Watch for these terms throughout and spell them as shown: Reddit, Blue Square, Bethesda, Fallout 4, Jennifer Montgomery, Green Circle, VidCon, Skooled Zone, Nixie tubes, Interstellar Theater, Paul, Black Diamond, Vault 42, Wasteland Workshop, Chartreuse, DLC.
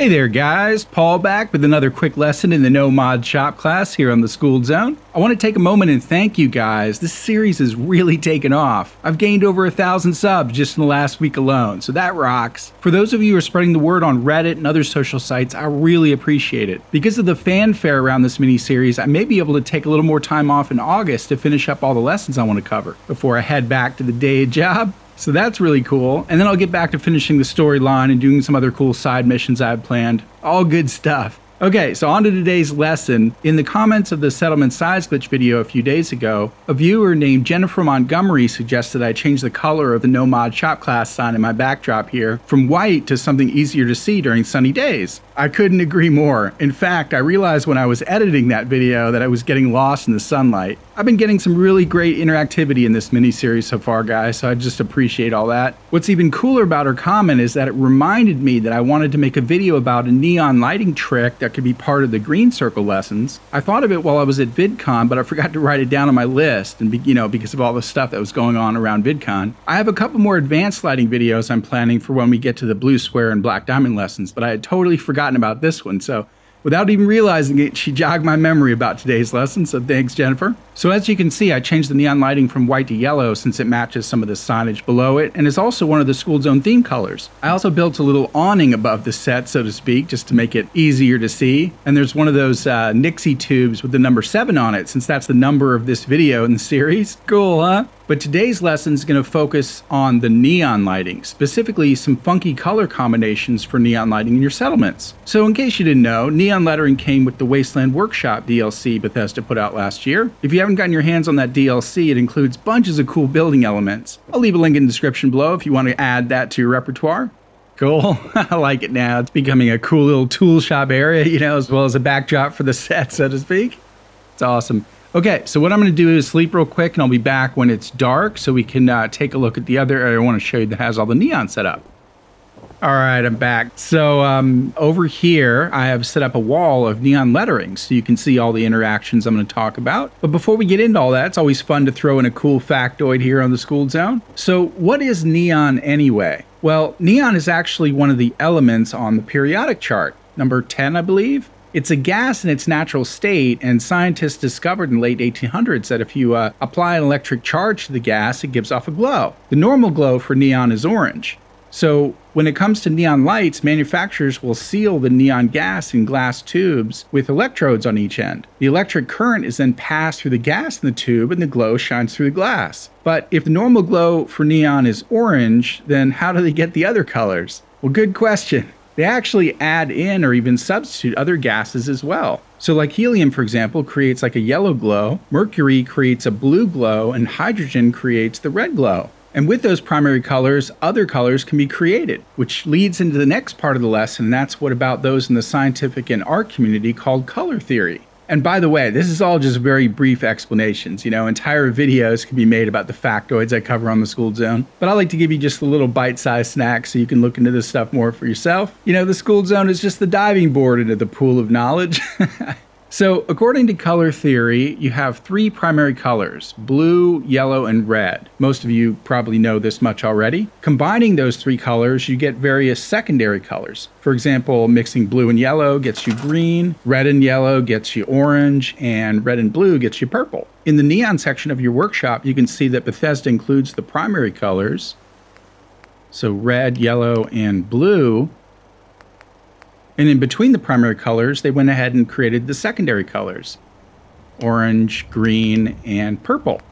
Hey there guys, Paul back with another quick lesson in the No Mod Shop class here on the Skooled Zone. I want to take a moment and thank you guys. This series has really taken off. I've gained over 1,000 subs just in the last week alone, so that rocks. For those of you who are spreading the word on Reddit and other social sites, I really appreciate it. Because of the fanfare around this mini-series, I may be able to take a little more time off in August to finish up all the lessons I want to cover before I head back to the day job. So that's really cool. And then I'll get back to finishing the storyline and doing some other cool side missions I've planned. All good stuff. Okay, so on to today's lesson. In the comments of the settlement size glitch video a few days ago, a viewer named Jennifer Montgomery suggested I change the color of the No Mod Shop class sign in my backdrop here from white to something easier to see during sunny days. I couldn't agree more. In fact, I realized when I was editing that video that I was getting lost in the sunlight. I've been getting some really great interactivity in this mini-series so far, guys, so I just appreciate all that. What's even cooler about her comment is that it reminded me that I wanted to make a video about a neon lighting trick that could be part of the Green Circle lessons. I thought of it while I was at VidCon, but I forgot to write it down on my list, and because of all the stuff that was going on around VidCon. I have a couple more advanced lighting videos I'm planning for when we get to the Blue Square and Black Diamond lessons, but I had totally forgotten about this one, so without even realizing it, she jogged my memory about today's lesson, so thanks, Jennifer. So as you can see, I changed the neon lighting from white to yellow since it matches some of the signage below it, and is also one of the Skooled Zone theme colors. I also built a little awning above the set, so to speak, just to make it easier to see. And there's one of those Nixie tubes with the number 7 on it, since that's the number of this video in the series. Cool, huh? But today's lesson is going to focus on the neon lighting, specifically some funky color combinations for neon lighting in your settlements. So in case you didn't know, neon lettering came with the Wasteland Workshop DLC Bethesda put out last year. If you haven't gotten your hands on that DLC, it includes bunches of cool building elements. I'll leave a link in the description below if you want to add that to your repertoire. Cool. I like it now. It's becoming a cool little tool shop area, as well as a backdrop for the set, so to speak. It's awesome. Okay, so what I'm going to do is sleep real quick, and I'll be back when it's dark so we can take a look at the other area I want to show you that has all the neon set up. All right, I'm back. So over here, I have set up a wall of neon lettering so you can see all the interactions I'm going to talk about. But before we get into all that, it's always fun to throw in a cool factoid here on the Skooled Zone. So what is neon anyway? Well, neon is actually one of the elements on the periodic chart, number 10, I believe. It's a gas in its natural state, and scientists discovered in the late 1800s that if you apply an electric charge to the gas, it gives off a glow. The normal glow for neon is orange. So when it comes to neon lights, manufacturers will seal the neon gas in glass tubes with electrodes on each end. The electric current is then passed through the gas in the tube and the glow shines through the glass. But if the normal glow for neon is orange, then how do they get the other colors? Well, good question. They actually add in or even substitute other gases as well. So like helium, for example, creates like a yellow glow, mercury creates a blue glow, and hydrogen creates the red glow. And with those primary colors, other colors can be created, which leads into the next part of the lesson, and that's what about those in the scientific and art community called color theory. And by the way, this is all just very brief explanations. Entire videos can be made about the factoids I cover on the Skooled Zone. But I like to give you just a little bite-sized snack so you can look into this stuff more for yourself. The Skooled Zone is just the diving board into the pool of knowledge. So according to color theory, you have 3 primary colors, blue, yellow, and red. Most of you probably know this much already. Combining those 3 colors, you get various secondary colors. For example, mixing blue and yellow gets you green, red and yellow gets you orange, and red and blue gets you purple. In the neon section of your workshop, you can see that Bethesda includes the primary colors, so red, yellow, and blue. And in between the primary colors, they went ahead and created the secondary colors, orange, green, and purple.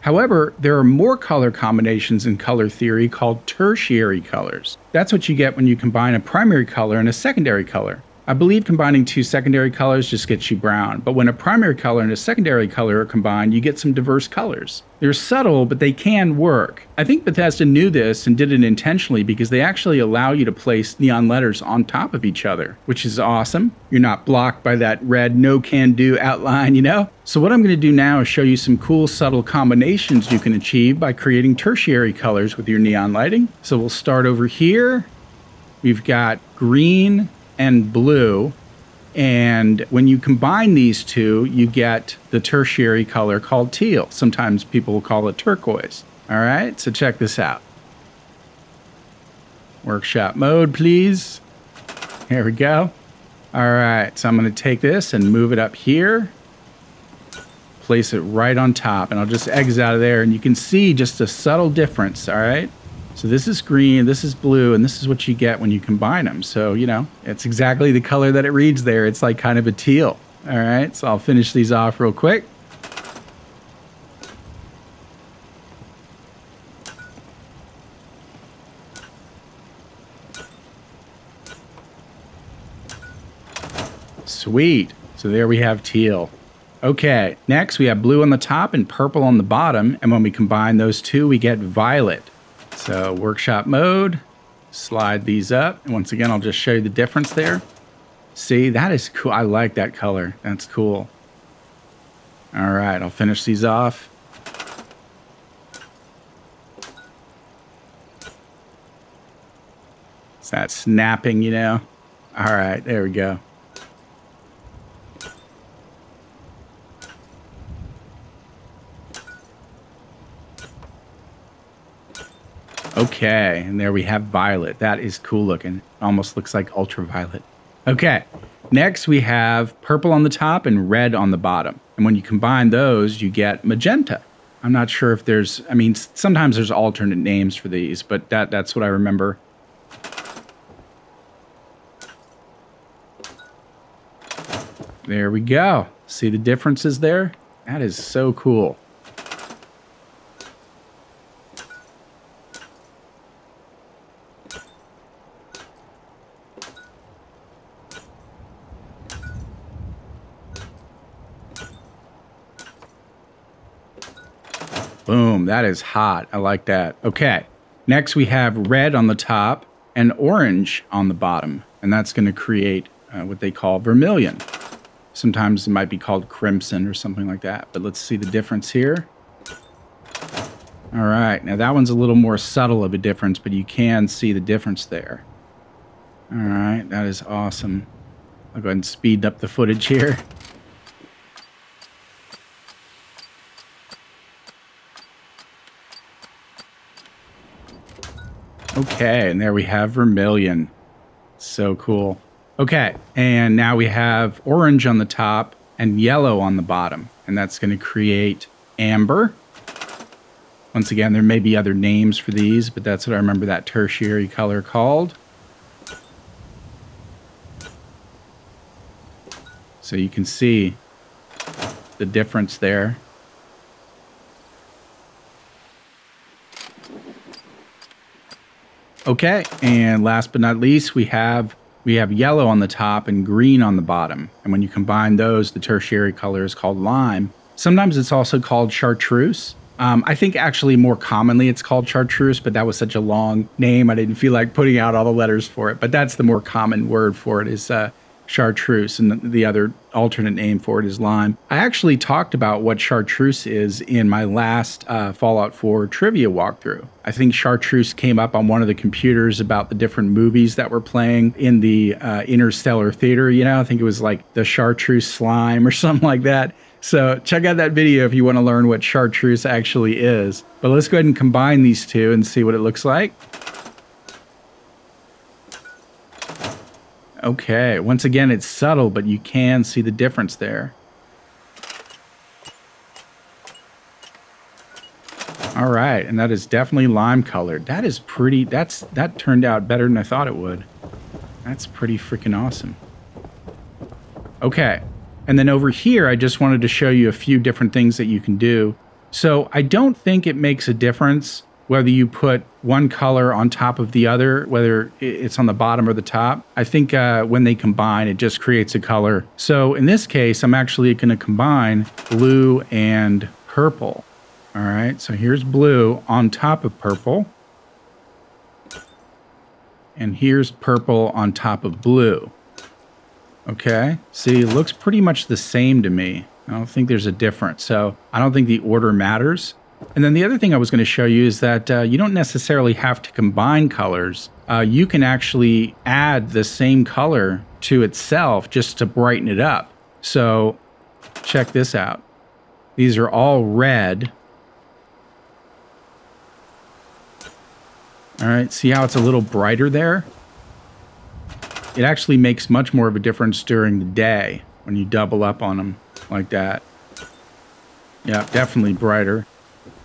However, there are more color combinations in color theory called tertiary colors. That's what you get when you combine a primary color and a secondary color. I believe combining 2 secondary colors just gets you brown, but when a primary color and a secondary color are combined, you get some diverse colors. They're subtle, but they can work. I think Bethesda knew this and did it intentionally because they actually allow you to place neon letters on top of each other, which is awesome. You're not blocked by that red no-can-do outline, So what I'm going to do now is show you some cool subtle combinations you can achieve by creating tertiary colors with your neon lighting. So we'll start over here. We've got green and blue, and when you combine these 2, you get the tertiary color called teal. Sometimes people will call it turquoise. All right, so check this out. Workshop mode, please. There we go. All right, so I'm going to take this and move it up here. Place it right on top, and I'll just exit out of there, and you can see just a subtle difference, all right? So this is green, this is blue, and this is what you get when you combine them. So, you know, it's exactly the color that it reads there. It's like kind of a teal, all right? So I'll finish these off real quick. Sweet. So there we have teal. Okay, next we have blue on the top and purple on the bottom, and when we combine those two, we get violet. So workshop mode, slide these up, and once again, I'll just show you the difference there. See, that is cool. I like that color. That's cool. All right, I'll finish these off. It's that snapping, you know. All right, there we go. Okay, and there we have violet. That is cool looking. Almost looks like ultraviolet. Okay, next we have purple on the top and red on the bottom. And when you combine those, you get magenta. I'm not sure if there's, I mean, sometimes there's alternate names for these, but that's what I remember. There we go. See the differences there? That is so cool. Boom, that is hot. I like that. Okay, next we have red on the top and orange on the bottom, and that's going to create what they call vermilion. Sometimes it might be called crimson or something like that, but let's see the difference here. All right, now that one's a little more subtle of a difference, but you can see the difference there. All right, that is awesome. I'll go ahead and speed up the footage here. Okay, and there we have vermilion. So cool. Okay, and now we have orange on the top and yellow on the bottom, and that's going to create amber. Once again, there may be other names for these, but that's what I remember that tertiary color called. So you can see the difference there. Okay, and last but not least, we have yellow on the top and green on the bottom. And when you combine those, the tertiary color is called lime. Sometimes it's also called chartreuse. I think actually more commonly it's called chartreuse, but that was such a long name, I didn't feel like putting out all the letters for it. But that's the more common word for it is chartreuse, and the other alternate name for it is lime. I actually talked about what chartreuse is in my last Fallout 4 trivia walkthrough. I think chartreuse came up on one of the computers about the different movies that were playing in the Interstellar Theater, you know? I think it was like the chartreuse slime or something like that. So check out that video if you want to learn what chartreuse actually is. But let's go ahead and combine these two and see what it looks like. Okay, once again, it's subtle, but you can see the difference there. All right, and that is definitely lime colored. That is pretty, that turned out better than I thought it would. That's pretty freaking awesome. Okay, and then over here, I just wanted to show you a few different things that you can do. So I don't think it makes a difference whether you put one color on top of the other, whether it's on the bottom or the top. I think when they combine, it just creates a color. So in this case, I'm actually gonna combine blue and purple. All right, so here's blue on top of purple. And here's purple on top of blue. Okay, see, it looks pretty much the same to me. I don't think there's a difference. So I don't think the order matters. And then the other thing I was going to show you is that you don't necessarily have to combine colors. You can actually add the same color to itself just to brighten it up. So check this out. These are all red. All right, see how it's a little brighter there? it actually makes much more of a difference during the day when you double up on them like that. Yeah, definitely brighter.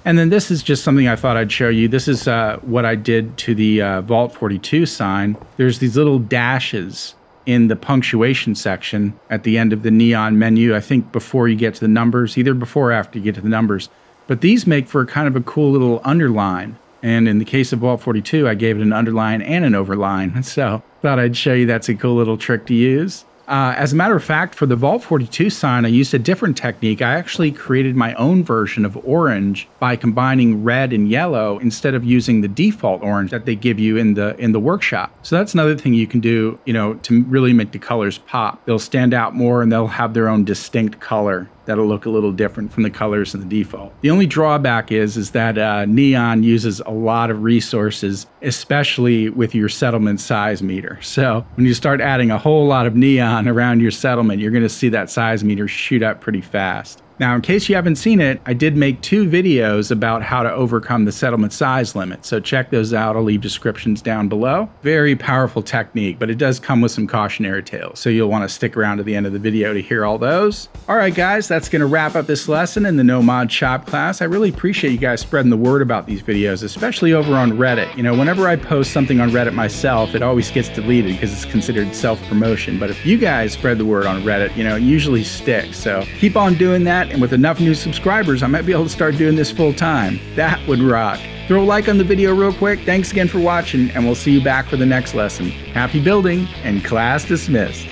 And then this is just something I thought I'd show you. This is what I did to the Vault 42 sign. There's these little dashes in the punctuation section at the end of the neon menu, I think before you get to the numbers, either before or after you get to the numbers. But these make for kind of a cool little underline. And in the case of Vault 42, I gave it an underline and an overline. So thought I'd show you that's a cool little trick to use. As a matter of fact, for the Vault 42 sign, I used a different technique. I actually created my own version of orange by combining red and yellow instead of using the default orange that they give you in the workshop. So that's another thing you can do, you know, to really make the colors pop. They'll stand out more and they'll have their own distinct color that'll look a little different from the colors in the default. The only drawback is that neon uses a lot of resources, especially with your settlement size meter. So when you start adding a whole lot of neon around your settlement, you're gonna see that size meter shoot up pretty fast. Now, in case you haven't seen it, I did make 2 videos about how to overcome the settlement size limit, so check those out. I'll leave descriptions down below. Very powerful technique, but it does come with some cautionary tales, so you'll want to stick around to the end of the video to hear all those. All right, guys, that's going to wrap up this lesson in the No Mod Shop class. I really appreciate you guys spreading the word about these videos, especially over on Reddit. You know, whenever I post something on Reddit myself, it always gets deleted because it's considered self-promotion, but if you guys spread the word on Reddit, you know, it usually sticks, so keep on doing that. And with enough new subscribers, I might be able to start doing this full time. That would rock. Throw a like on the video real quick. Thanks again for watching, and we'll see you back for the next lesson. Happy building, and class dismissed.